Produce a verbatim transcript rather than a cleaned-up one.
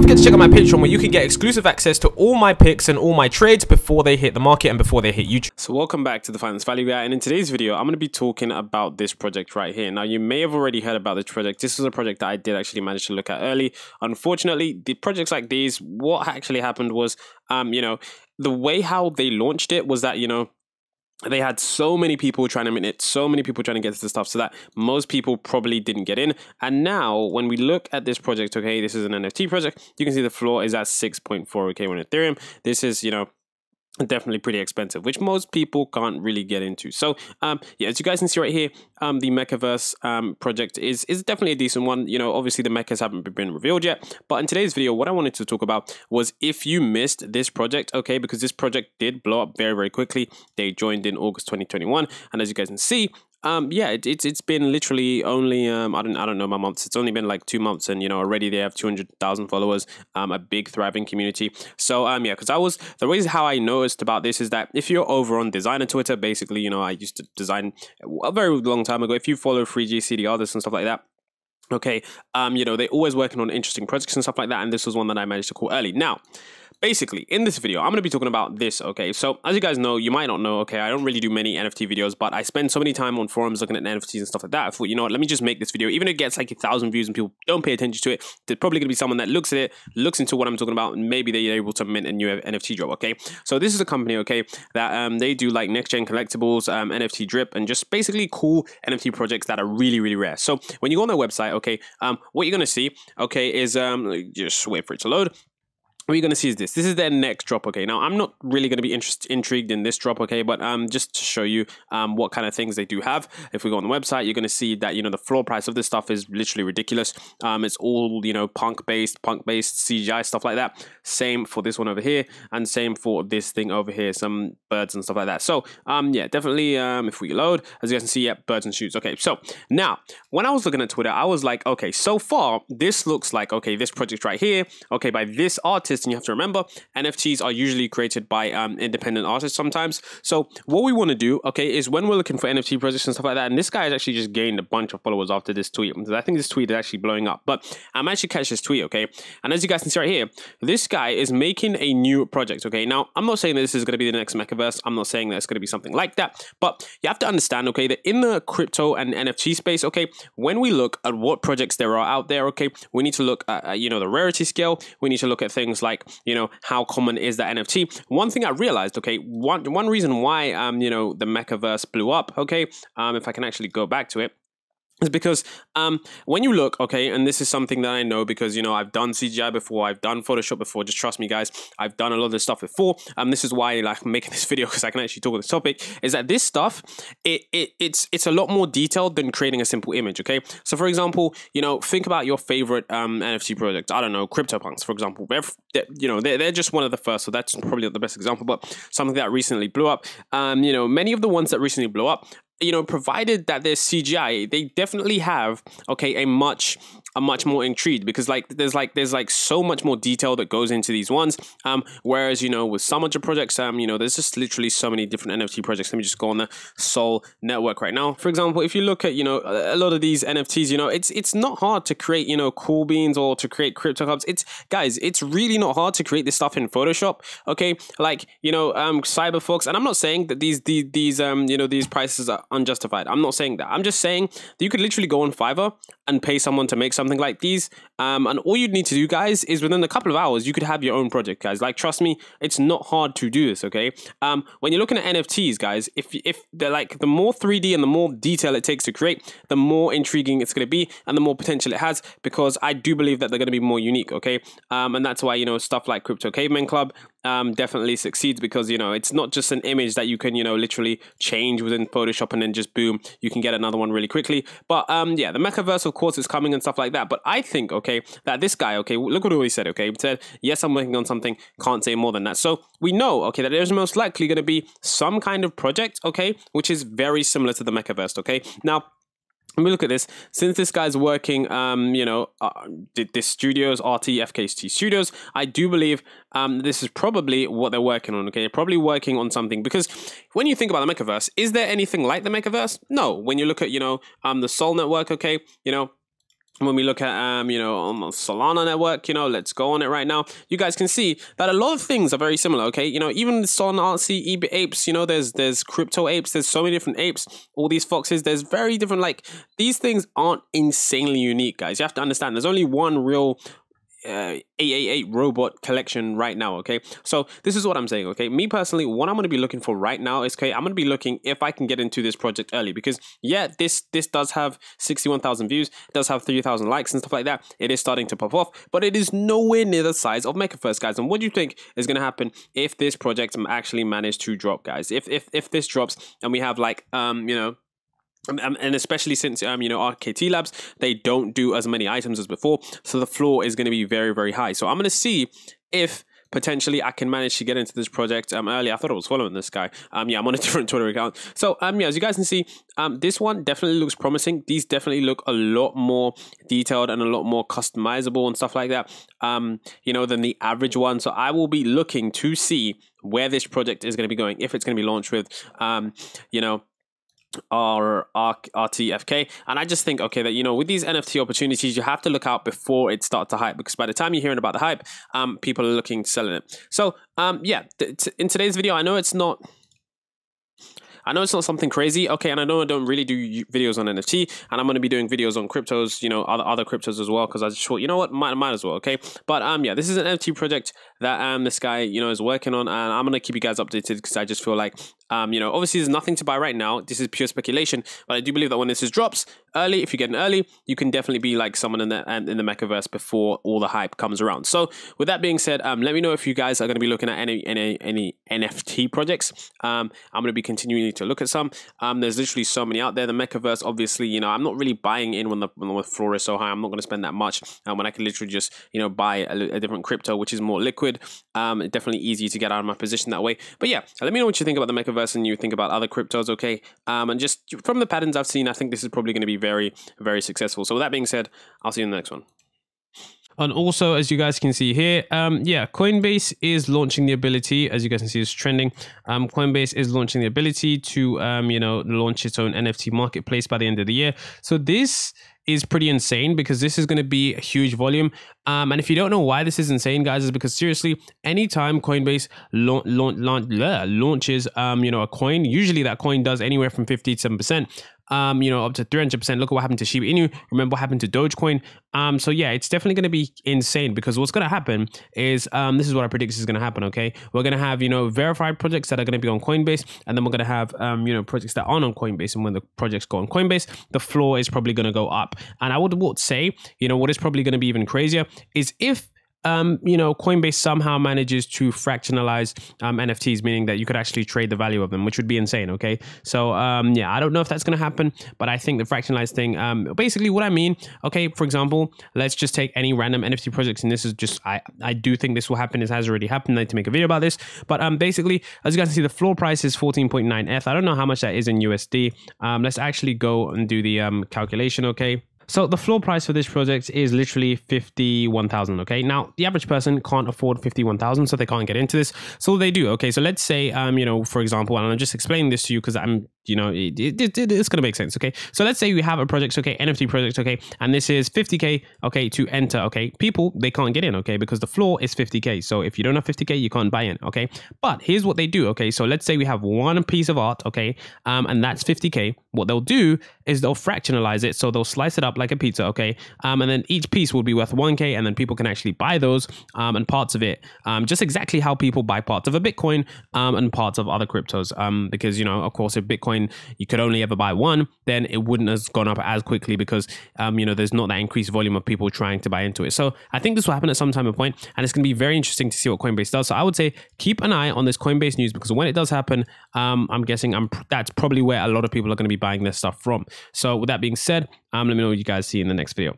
Don't forget to check out my Patreon, where you can get exclusive access to all my picks and all my trades before they hit the market and before they hit YouTube. So welcome back to the Finance Value Guy, and in today's video I'm going to be talking about this project right here. Now, you may have already heard about this project. This is a project that I did actually manage to look at early. Unfortunately, the projects like these, what actually happened was, um, you know, the way how they launched it was that, you know, they had so many people trying to mint it, so many people trying to get to this stuff, so that most people probably didn't get in. And now when we look at this project, okay, this is an N F T project, you can see the floor is at six point four K on Ethereum. This is, you know, definitely pretty expensive, which most people can't really get into. So um yeah, as you guys can see right here, um the MekaVerse um project is is definitely a decent one. You know, obviously the mechas haven't been revealed yet, but in today's video what I wanted to talk about was if you missed this project, okay, because this project did blow up very very quickly. They joined in August twenty twenty-one, and as you guys can see, Um, yeah, it, it's it's been literally only um I don't I don't know my months. It's only been like two months, and you know already they have two hundred thousand followers. Um, a big thriving community. So um yeah, because I was the reason how I noticed about this is that if you're over on designer Twitter, basically, you know, I used to design a very long time ago. If you follow three G C D others and stuff like that, okay, um you know they're always working on interesting projects and stuff like that, and this was one that I managed to call early. Now, basically, in this video, I'm going to be talking about this, okay? So, as you guys know, you might not know, okay, I don't really do many N F T videos, but I spend so many time on forums looking at N F Ts and stuff like that. I thought, you know what, let me just make this video. Even if it gets like a thousand views and people don't pay attention to it, there's probably going to be someone that looks at it, looks into what I'm talking about, and maybe they're able to mint a new N F T drop, okay? So, this is a company, okay, that um, they do like next-gen collectibles, um, N F T drip, and just basically cool N F T projects that are really, really rare. So, when you go on their website, okay, um, what you're going to see, okay, is um, just wait for it to load. What you're going to see is this. This is their next drop, okay? Now, I'm not really going to be interest, intrigued in this drop, okay? But um, just to show you um, what kind of things they do have. If we go on the website, you're going to see that, you know, the floor price of this stuff is literally ridiculous. Um, it's all, you know, punk-based, punk-based C G I, stuff like that. Same for this one over here, and same for this thing over here, some birds and stuff like that. So, um, yeah, definitely, um, if we load, as you guys can see, yeah, birds and shoots. Okay, so now, when I was looking at Twitter, I was like, okay, so far, this looks like, okay, this project right here, okay, by this artist. And you have to remember, N F Ts are usually created by um, independent artists sometimes. So what we want to do, okay, is when we're looking for N F T projects and stuff like that, and this guy has actually just gained a bunch of followers after this tweet. I think this tweet is actually blowing up, but I'm actually catching this tweet, okay? And as you guys can see right here, this guy is making a new project, okay? Now, I'm not saying that this is going to be the next MekaVerse. I'm not saying that it's going to be something like that, but you have to understand, okay, that in the crypto and N F T space, okay, when we look at what projects there are out there, okay, we need to look at, you know, the rarity scale. We need to look at things like Like, you know, how common is that N F T? One thing I realized, okay, one one reason why, um, you know, the MekaVerse blew up, okay, um, if I can actually go back to it, is because um, when you look, okay, and this is something that I know because, you know, I've done C G I before, I've done Photoshop before, just trust me, guys, I've done a lot of this stuff before, and um, this is why, like, I'm making this video, because I can actually talk on this topic, is that this stuff, it, it it's it's a lot more detailed than creating a simple image, okay? So, for example, you know, think about your favorite um, N F T project. I don't know, CryptoPunks, for example. They're, they're, you know, they're, they're just one of the first, so that's probably not the best example, but something that recently blew up. Um, you know, many of the ones that recently blew up, you know, provided that there's C G I, they definitely have, okay, a much, a much more intrigued, because like there's like there's like so much more detail that goes into these ones. Um, whereas, you know, with some of the projects, um, you know, there's just literally so many different N F T projects. Let me just go on the Sol network right now. For example, if you look at, you know, a lot of these N F Ts, you know, it's it's not hard to create, you know, cool beans or to create crypto hubs. It's guys, it's really not hard to create this stuff in Photoshop. Okay, like, you know, um, CyberFox, and I'm not saying that these these these um, you know, these prices are unjustified. I'm not saying that. I'm just saying that you could literally go on Fiverr and pay someone to make something like these, um, and all you'd need to do, guys, is within a couple of hours you could have your own project, guys. Like, trust me, it's not hard to do this, okay? Um, when you're looking at N F Ts, guys, if if they're like the more three D and the more detail it takes to create, the more intriguing it's going to be and the more potential it has, because I do believe that they're going to be more unique, okay? Um, and that's why, you know, stuff like Crypto Caveman Club um, definitely succeeds, because, you know, it's not just an image that you can, you know, literally change within Photoshop and then just boom, you can get another one really quickly. But um, yeah, the MekaVerse, of course, is coming and stuff like that. But I think, okay, that this guy, okay, look what he said, okay, he said, yes, I'm working on something, can't say more than that. So we know, okay, that there's most likely going to be some kind of project, okay, which is very similar to the MekaVerse, okay? Now, let me look at this. Since this guy's working, um, you know, uh, this studios, R T F K T Studios, I do believe um, this is probably what they're working on, okay? They're probably working on something, because when you think about the MekaVerse, is there anything like the MekaVerse? No. When you look at, you know, um, the Sol Network, okay, you know, when we look at, um, you know, on the Solana network, you know, let's go on it right now. You guys can see that a lot of things are very similar, okay? You know, even Solana, R C, apes, you know, there's there's crypto apes, there's so many different apes, all these foxes, there's very different, like, these things aren't insanely unique, guys. You have to understand, there's only one real Uh, eight eight eight robot collection right now, okay? So this is what I'm saying, okay? Me personally, what I'm going to be looking for right now is, okay, I'm going to be looking if I can get into this project early, because yeah, this this does have sixty-one thousand views, it does have three thousand likes and stuff like that. It is starting to pop off, but it is nowhere near the size of MekaVerse, guys. And what do you think is going to happen if this project actually managed to drop, guys? If if if this drops and we have like um you know. And especially since, um, you know, R T F K T Labs, they don't do as many items as before. So the floor is going to be very, very high. So I'm going to see if potentially I can manage to get into this project um, early. I thought I was following this guy. Um, yeah, I'm on a different Twitter account. So, um, yeah, as you guys can see, um, this one definitely looks promising. These definitely look a lot more detailed and a lot more customizable and stuff like that, um, you know, than the average one. So I will be looking to see where this project is going to be going, if it's going to be launched with, um, you know, Our R T F K. And I just think, okay, that, you know, with these N F T opportunities, you have to look out before it starts to hype, because by the time you're hearing about the hype, um, people are looking to selling it. So, um, yeah, th in today's video, I know it's not... I know it's not something crazy, okay, and I know I don't really do videos on N F T, and I'm going to be doing videos on cryptos, you know, other other cryptos as well, because I just thought, you know what, might, might as well, okay? But, um, yeah, this is an N F T project that um this guy, you know, is working on, and I'm going to keep you guys updated, because I just feel like, um, you know, obviously there's nothing to buy right now. This is pure speculation, but I do believe that when this is drops early, if you get an early, you can definitely be like someone in the in the MekaVerse before all the hype comes around. So, with that being said, um, let me know if you guys are going to be looking at any any any N F T projects. Um, I'm going to be continuing to look at some. Um, there's literally so many out there. The MekaVerse, obviously, you know, I'm not really buying in when the, when the floor is so high. I'm not going to spend that much um, when I can literally just, you know, buy a, a different crypto, which is more liquid. Um, definitely easy to get out of my position that way. But yeah, let me know what you think about the MekaVerse and you think about other cryptos, okay? Um, and just from the patterns I've seen, I think this is probably going to be very, very successful. So with that being said, I'll see you in the next one. And also, as you guys can see here, um, yeah, Coinbase is launching the ability, as you guys can see, it's trending. Um, Coinbase is launching the ability to, um, you know, launch its own N F T marketplace by the end of the year. So this is pretty insane, because this is going to be a huge volume. Um, and if you don't know why this is insane, guys, is because seriously, anytime Coinbase launch, launch, launch, blah, launches, um, you know, a coin, usually that coin does anywhere from fifty to seven percent. Um, you know, up to three hundred percent. Look at what happened to Shiba Inu. Remember what happened to Dogecoin. Um, so yeah, it's definitely going to be insane, because what's going to happen is, um, this is what I predict is going to happen. Okay, we're going to have, you know, verified projects that are going to be on Coinbase, and then we're going to have, um, you know, projects that aren't on Coinbase. And when the projects go on Coinbase, the floor is probably going to go up. And I would, would say, you know, what is probably going to be even crazier is if, um, you know, Coinbase somehow manages to fractionalize um, N F Ts, meaning that you could actually trade the value of them, which would be insane, okay? So, um, yeah, I don't know if that's going to happen, but I think the fractionalized thing, um, basically what I mean, okay, for example, let's just take any random N F T projects, and this is just, I, I do think this will happen, it has already happened, I need to make a video about this, but um, basically, as you guys can see, the floor price is fourteen point nine F, I don't know how much that is in U S D, um, let's actually go and do the um, calculation, okay? So the floor price for this project is literally fifty-one thousand, okay? Now, the average person can't afford fifty-one thousand, so they can't get into this. So they do, okay? So let's say, um, you know, for example, and I'm just explaining this to you because I'm, you know, it, it, it, it's going to make sense, okay? So let's say we have a project, okay, N F T project, okay? And this is fifty K, okay, to enter, okay? People, they can't get in, okay? Because the floor is fifty K. So if you don't have fifty K, you can't buy in, okay? But here's what they do, okay? So let's say we have one piece of art, okay? Um, and that's fifty K. What they'll do is they'll fractionalize it. So they'll slice it up like a pizza, okay? Um, and then each piece will be worth one K, and then people can actually buy those um, and parts of it. Um, just exactly how people buy parts of a Bitcoin um, and parts of other cryptos. Um, because, you know, of course, if Bitcoin, you could only ever buy one, then it wouldn't have gone up as quickly because, um, you know, there's not that increased volume of people trying to buy into it. So I think this will happen at some time at point, and it's going to be very interesting to see what Coinbase does. So I would say keep an eye on this Coinbase news, because when it does happen, um, I'm guessing I'm, that's probably where a lot of people are going to be buying their stuff from. So with that being said, um, let me know what you guys see in the next video.